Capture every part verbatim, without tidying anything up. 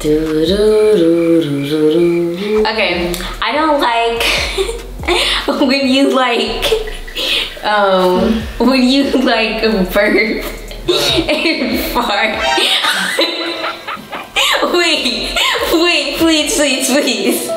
Okay, I don't like when you like um when you like burp and fart. Wait, wait, please, please, please,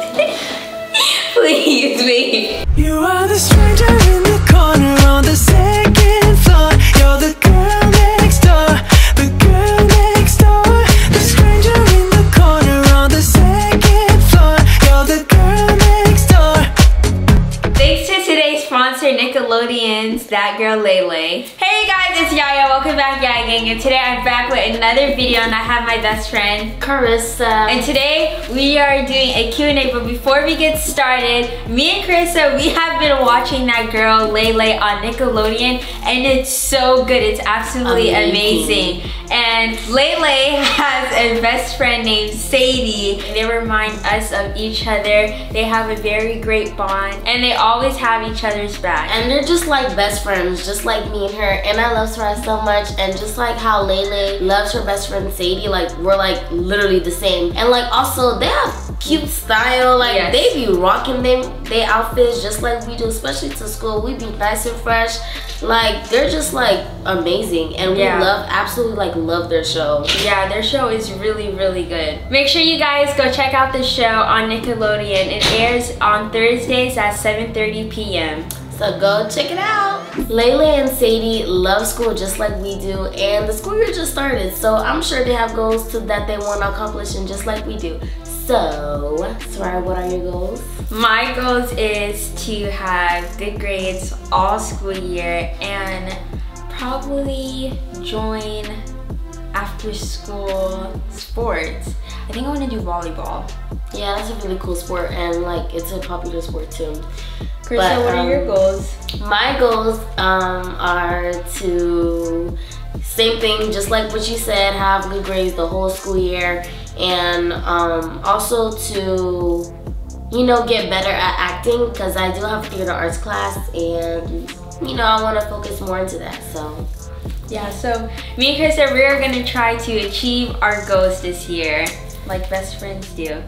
please, wait. You are the stranger in the corner on the second floor. You're the girl next door, the girl next door. The stranger in the corner on the second floor. You're the girl next door. Thanks to today's sponsor, Nickelodeon's That Girl Lay Lay. Hey guys, it's Yaya. Welcome back, Yaya Gang. And today I'm back with another video, and I have my best friend, Karissa. And today we are doing a Q and A, but before we get started, me and Karissa, we have been watching That Girl Lay Lay on Nickelodeon, and it's so good. It's absolutely amazing. amazing. And Lele has a best friend named Sadie. They remind us of each other. They have a very great bond, and they always have each other's back. And they're just like best friends, just like me and her. And I love Sarah so much. And just like how Lele loves her best friend Sadie, like we're like literally the same. And like also they have cute style. Like yes. they be rocking them, they outfits just like we do, especially to school. We be nice and fresh. Like they're just like amazing, and we yeah. love absolutely like. love their show. Yeah, their show is really, really good. Make sure you guys go check out the show on Nickelodeon. It airs on Thursdays at seven thirty p m So go check it out. Lele and Sadie love school just like we do, and the school year just started, so I'm sure they have goals to, that they want to accomplish, and just like we do. So, Sarah, what are your goals? My goals is to have good grades all school year and probably join after school sports. I think I want to do volleyball. Yeah, that's a really cool sport, and like it's a popular sport too. Karissa, what um, are your goals? My goals um, are to, same thing, just like what you said, have good grades the whole school year, and um, also to, you know, get better at acting, because I do have theater arts class, and you know, I want to focus more into that, so. Yeah, so me and Karissa, we're gonna try to achieve our goals this year, like best friends do.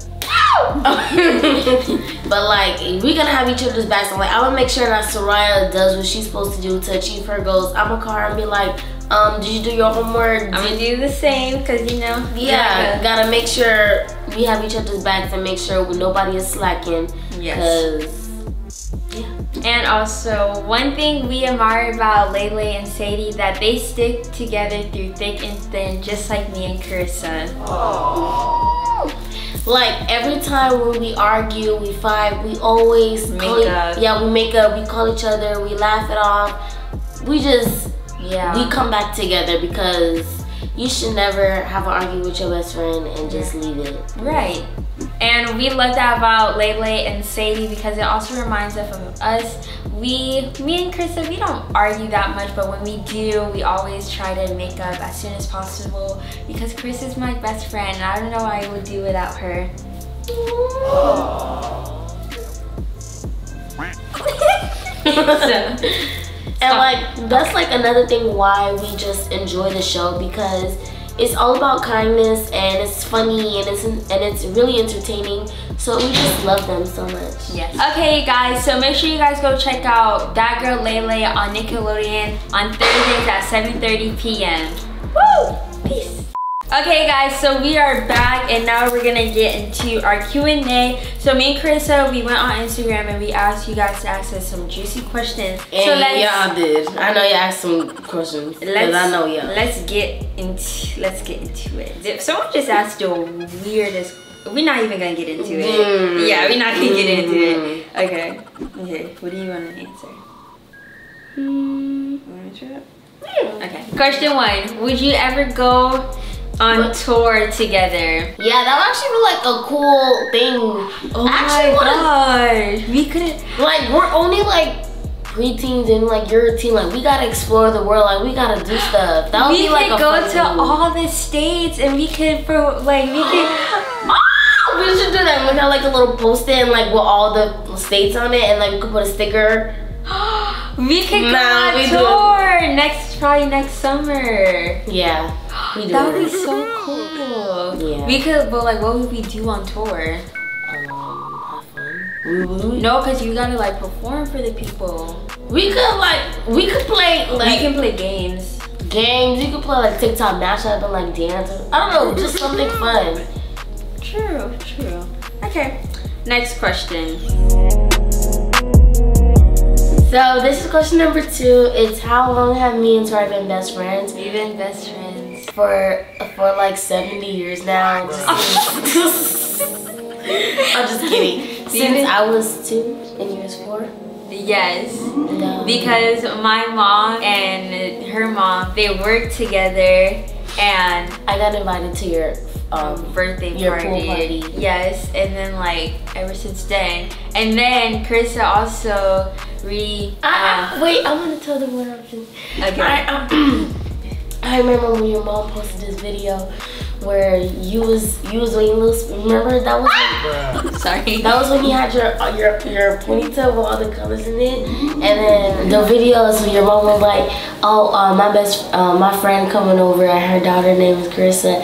But like, we're gonna have each other's backs. So, like, I wanna make sure that Soraya does what she's supposed to do to achieve her goals. I'm gonna call her and be like, um, did you do your homework? I'm gonna do the same, cause you know. Yeah, gotta, gotta make sure we have each other's backs and make sure nobody is slacking. Yes. Cause And also, one thing we admire about Lele and Sadie, that they stick together through thick and thin, just like me and Karissa. Aww. Like, every time when we argue, we fight, we always make up. Yeah, we make up, we call each other, we laugh it off. We just, yeah, we come back together, because you should never have an argument with your best friend and just leave it. Right. And we love that about Lele and Sadie, because it also reminds us of us. We, me and Karissa, we don't argue that much, but when we do, we always try to make up as soon as possible, because Karissa is my best friend, and I don't know what I would do without her. so, and like, that's like another thing why we just enjoy the show, because it's all about kindness, and it's funny, and it's and it's really entertaining. So we just love them so much. Yes. Okay, guys. So make sure you guys go check out That Girl Lele on Nickelodeon on Thursdays at seven thirty p m Woo! Peace. Okay, guys. So we are back, and now we're gonna get into our Q and A. So me and Karissa, we went on Instagram and we asked you guys to ask us some juicy questions. And so y'all did. I know you asked some questions. Let's. I know y'all. Let's get. Into, let's get into it. Someone just asked the weirdest. We're not even gonna get into it. Mm. Yeah, we're not gonna mm. get into it. Okay. Okay. What do you want to answer? Mm. Want to try it? Mm. Okay. Question one: would you ever go on what? tour together? Yeah, that would actually be like a cool thing. Oh actually, my gosh. We couldn't. Like, we're only like. pre-teens and like you're a teen, like we gotta explore the world, like we gotta do stuff. That would we be like could a go to movie. all the states, and we could for like we could. Oh, we should do that. We got like a little poster and like with all the states on it, and like we could put a sticker. we could go nah, on a tour do. next probably next summer. Yeah, we do. That would be so cool. cool. Yeah. We could, but like, what would we do on tour? Um, have fun. We would. No, cause you gotta like perform for the people. We could like, we could play. Like, we can play games. Games. You could play like TikTok mashup and like dance. I don't know, just something fun. True. True. Okay. Next question. So this is question number two. It's how long have me and Tori been best friends? We've been best friends for for like seventy years now. Just I'm just kidding. Since I was two and you was four. Yes, no. Because my mom and her mom, they worked together, and I got invited to your. Um, birthday your party. Pool party. Yes, and then like ever since then, and then Karissa also re. I, uh, I, wait, I want to tell them what happened. Okay. I, I, I remember when your mom posted this video where you was you was doing little. Remember that was. When, sorry. That was when you had your your your ponytail with all the colors in it, and then the videos where your mom was like, "Oh, uh, my best uh, my friend coming over, and her daughter named is Karissa."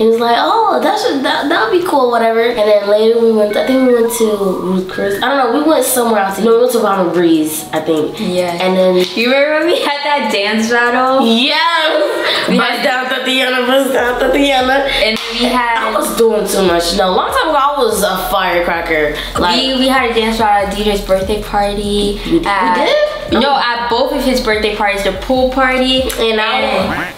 He was like, oh, that should that that would be cool, whatever. And then later we went. I think we went to Ruth's Chris. I don't know. We went somewhere else. No, we went to Ronald Breeze, I think. Yeah. And then you remember when we had that dance battle? Yes. We had down Tatiana, bust down Tatiana. And we had. I was doing too much. No, a long time ago I was a firecracker. Like we we had a dance battle at D J's birthday party. We, at, we did. No, oh. At both of his birthday parties, the pool party, and I.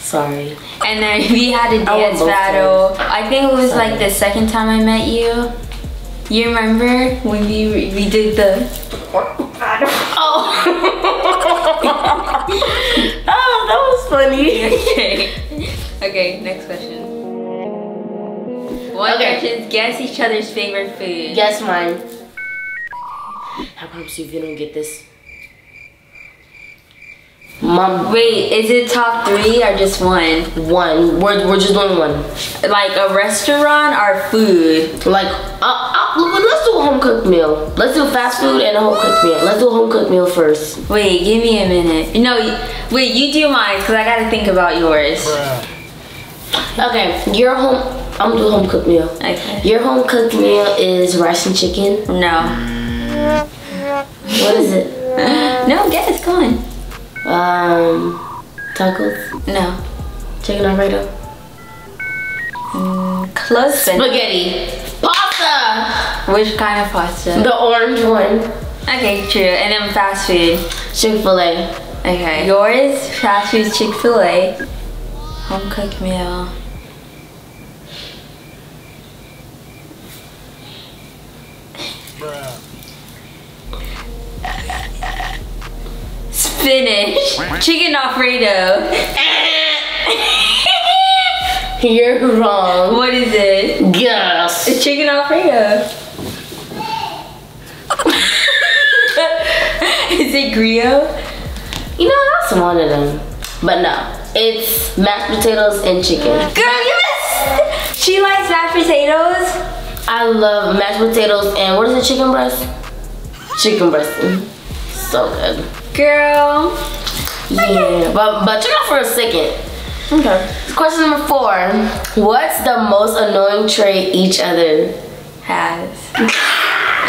Sorry. And then we had a dance I battle. Times. I think it was Sorry. like the second time I met you. You remember when we we did the? Oh. Oh, that was funny. Okay. Okay. Next question. One okay. question. Guess each other's favorite food. Guess mine. I promise you, if you don't get this. Mom. Wait, is it top three or just one? One. We're, we're just doing one. Like a restaurant or food? Like, uh, uh, let's do a home cooked meal. Let's do fast food and a home cooked meal. Let's do a home cooked meal first. Wait, give me a minute. No, wait, you do mine because I got to think about yours. Okay, your home, I'm going to do a home cooked meal. Okay. Your home cooked meal is rice and chicken? No. What is it? No, guess, come on. Um, tacos? No. Chicken Alfredo? Mm, close. Spaghetti. Pasta! Which kind of pasta? The orange one. Okay, true. And then fast food? Chick-fil-A. Okay. Yours? Fast food, Chick-fil-A. Home cooked meal. Finish. Chicken Alfredo. You're wrong. What is it? Guess. It's Chicken Alfredo. Is it griot? You know, that's one of them. But no, it's mashed potatoes and chicken. Girl, you missed. She likes mashed potatoes. I love mashed potatoes and what is it? Chicken breast? Chicken breast. So good. Girl. Yeah, but, but check out for a second. Okay. Question number four. What's the most annoying trait each other has?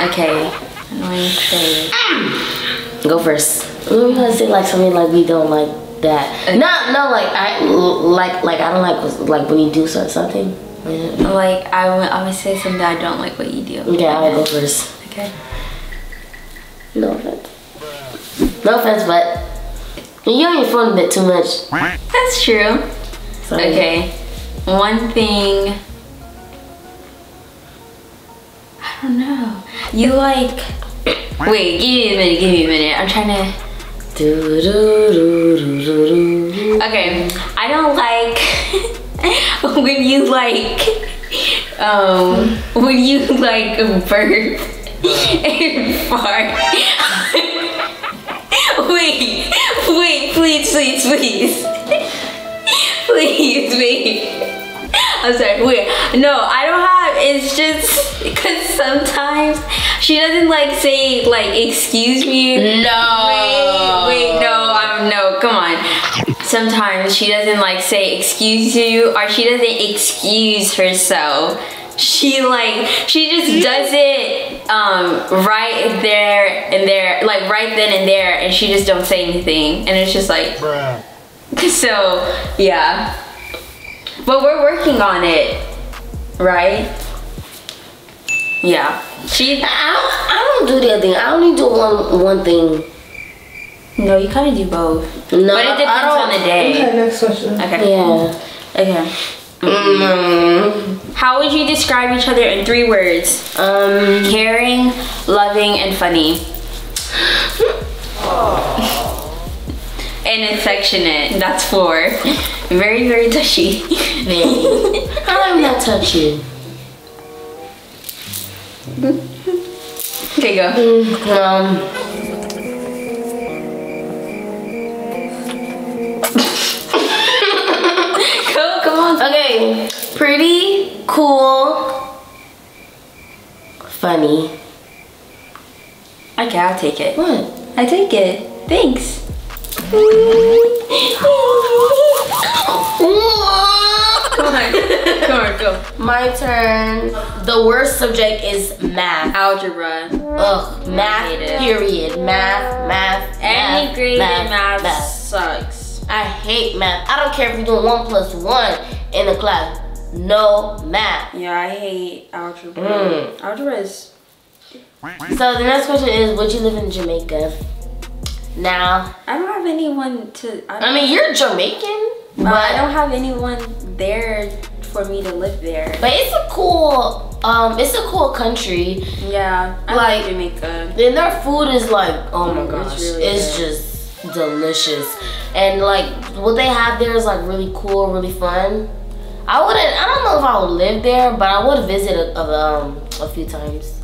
Okay. Annoying trait. Go first. We're gonna say like something like we don't like that. Okay. No, no, like I like like I don't like like when you do something. Yeah. Like I would I would say something I don't like what you do. Okay, yeah, I'll go first. Okay. No offense. No offense, but you're on your phone a bit too much. That's true. Sorry. Okay. One thing. I don't know. You like. Wait, give me a minute, give me a minute. I'm trying to. Okay. I don't like when you like. Um, when you like burp and fart. Wait, wait, please, please, please. Please, wait. I'm sorry, wait. No, I don't have, it's just because sometimes she doesn't like say, like, excuse me. No. Wait, wait, no, I'm, no, come on. sometimes she doesn't like say excuse you, or she doesn't excuse herself. She like, she just does it um, right there and there, like right then and there, and she just don't say anything. And it's just like, bruh. So yeah, but we're working on it, right? Yeah. She, I, I don't do that thing. I only do one one thing. No, you kind of do both. No, but it depends on the day. Okay, next question. Okay. Yeah. Okay. Mm. How would you describe each other in three words? Um, caring, loving, and funny. Oh. And affectionate. That's four. Very, very touchy. Very. How am I not touchy? Okay, go. Mm, um. Okay, pretty, cool, funny. Okay, I'll take it. What? I take it. Thanks. Come on, come on, go. My turn. The worst subject is math. Algebra. Ugh, math, period. Math, math, math. Any grade in math, math sucks. I hate math. I don't care if you're doing one plus one in the class. No math. Yeah, I hate algebra. Mm. Algebra is... So the next question is, would you live in Jamaica? Now, I don't have anyone to... I, I mean, you're Jamaican, but... I don't have anyone there for me to live there. But it's a cool, um, it's a cool country. Yeah, I like Jamaica. And their food is like, oh my gosh, it's, really it's just... delicious. And like what they have there is like really cool, really fun. I wouldn't, I don't know if I would live there, but I would visit a, a, um, a few times.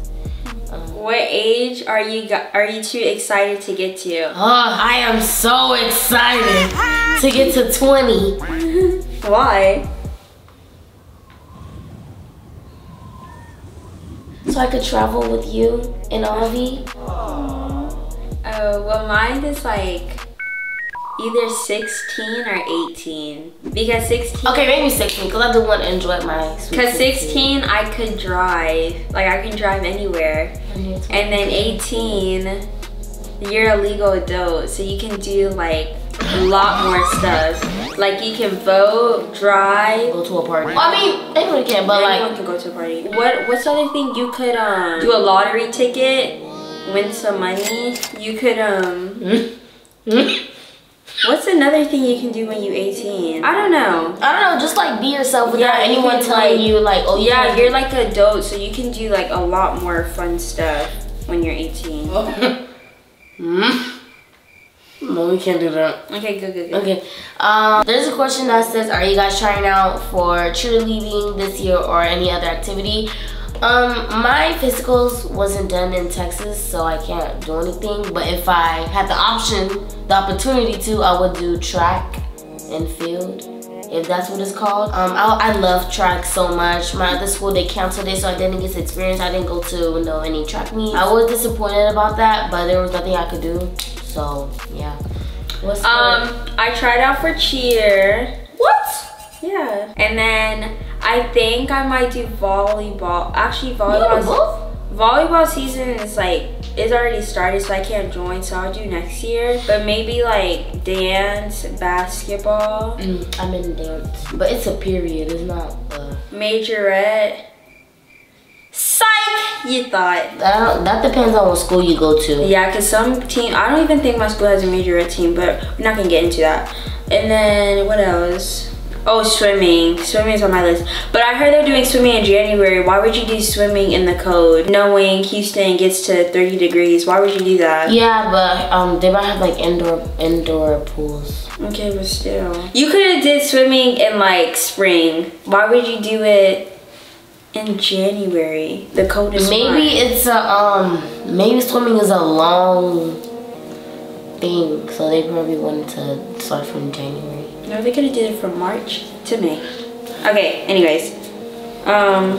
Um, what age are you are you too excited to get to? Oh, I am so excited to get to twenty. Why? So I could travel with you in R V. Aww. Oh, well mine is like either sixteen or eighteen. Because sixteen. Okay, maybe sixteen, because I do want to enjoy my sweet Because sixteen, I could drive. Like I can drive anywhere. And then eighteen, you're a legal adult. So you can do like a lot more stuff. Like you can vote, drive. Go to a party. Well, I mean, anyone can, but like. Anyone can go to a party. What, what's the other thing? You could um, do a lottery ticket. Win some money. You could um what's another thing you can do when you're eighteen? I don't know. I don't know, just like be yourself without yeah, anyone you telling like, you like oh yeah, yeah, you're like an adult, so you can do like a lot more fun stuff when you're eighteen. No, we can't do that. Okay, good, good, good. Okay. Um there's a question that says, are you guys trying out for cheerleading this year or any other activity? Um, my physicals wasn't done in Texas, so I can't do anything. But if I had the option, the opportunity to, I would do track and field, if that's what it's called. Um, I, I love track so much. My other school, they canceled it, so I didn't get to experience. I didn't go to no, any track meets. I was disappointed about that, but there was nothing I could do. So, yeah. What's um, good? I tried out for cheer. What? Yeah. And then I think I might do volleyball. Actually, volleyball. Volleyball season is like it's already started, so I can't join. So I'll do next year. But maybe like dance, basketball. Mm, I'm in dance, but it's a period. It's not a majorette. Psych! You thought that that depends on what school you go to. Yeah, cause some team. I don't even think my school has a majorette team, but we're not gonna get into that. And then what else? Oh, swimming. Swimming is on my list. But I heard they're doing swimming in January. Why would you do swimming in the cold? Knowing Houston gets to thirty degrees, why would you do that? Yeah, but um, they might have like indoor indoor pools. Okay, but still. You could have did swimming in like spring. Why would you do it in January? The coldest Maybe month. it's a, um, maybe swimming is a long thing. So they probably wanted to start from January. No, they could have did it from March to May. Okay, anyways. Um,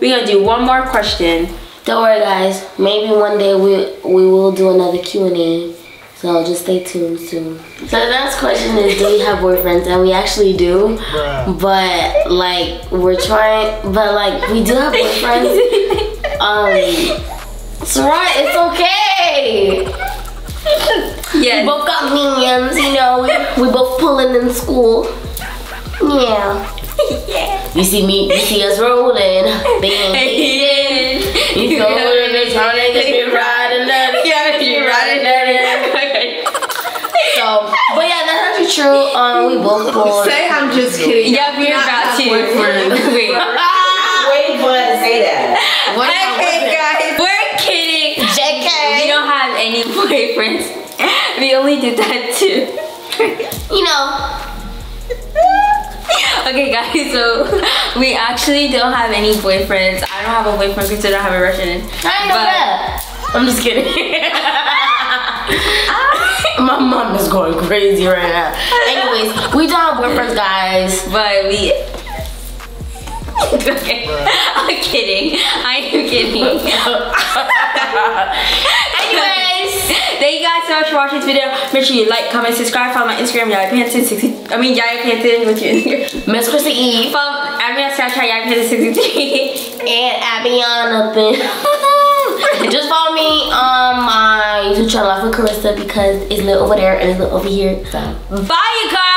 we're gonna do one more question. Don't worry guys, maybe one day we we will do another Q and A. So just stay tuned soon. So the last question is, do you have boyfriends? And we actually do. Bruh. But like we're trying, but like we do have boyfriends. Um, Sarah, it's okay. Yeah. We both got minions, you know. We, we both pulling in school. Yeah. Yeah. You see me, you see us rolling. Bing, bing. You go over to this morning, just be riding up. Yeah, be riding up. Okay. So, but yeah, that's actually true. Um, we both pulled. Say I'm just kidding. Yeah, we're about to. Wait. Wait, but say that. What okay, guys. We're kidding. J K. We don't have any boyfriends. We only did that too. You know. Okay guys, so we actually don't have any boyfriends. I don't have a boyfriend because I don't have a Russian. I know that. I'm just kidding. My mom is going crazy right now. Anyways, we don't have boyfriends, guys, but we. Okay, I'm kidding. I am kidding. Anyway. Thank you guys so much for watching this video. Make sure you like, comment, subscribe. Follow my Instagram, Yaya Pantsin sixty-three. I mean, YayaPantsin. What's your Instagram? Miss Chrissy E. Follow, add me on Snapchat, YayaPantsin sixty-three. And add me on nothing. Just follow me on my YouTube channel, Karissa, because it's lit over there and it's lit over here. So. Bye, you guys.